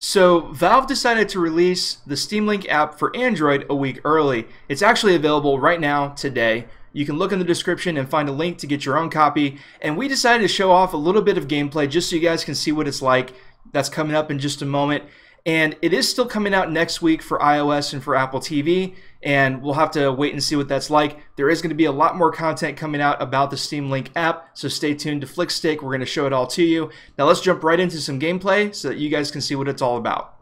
So Valve decided to release the Steam Link app for Android a week early. It's actually available right now today. You can look in the description and find a link to get your own copy. And we decided to show off a little bit of gameplay just so you guys can see what it's like. That's coming up in just a moment. And it is still coming out next week for iOS and for Apple TV, and we'll have to wait and see what that's like. There is going to be a lot more content coming out about the Steam Link app, so stay tuned to FlickStiq. We're going to show it all to you. Now let's jump right into some gameplay so that you guys can see what it's all about.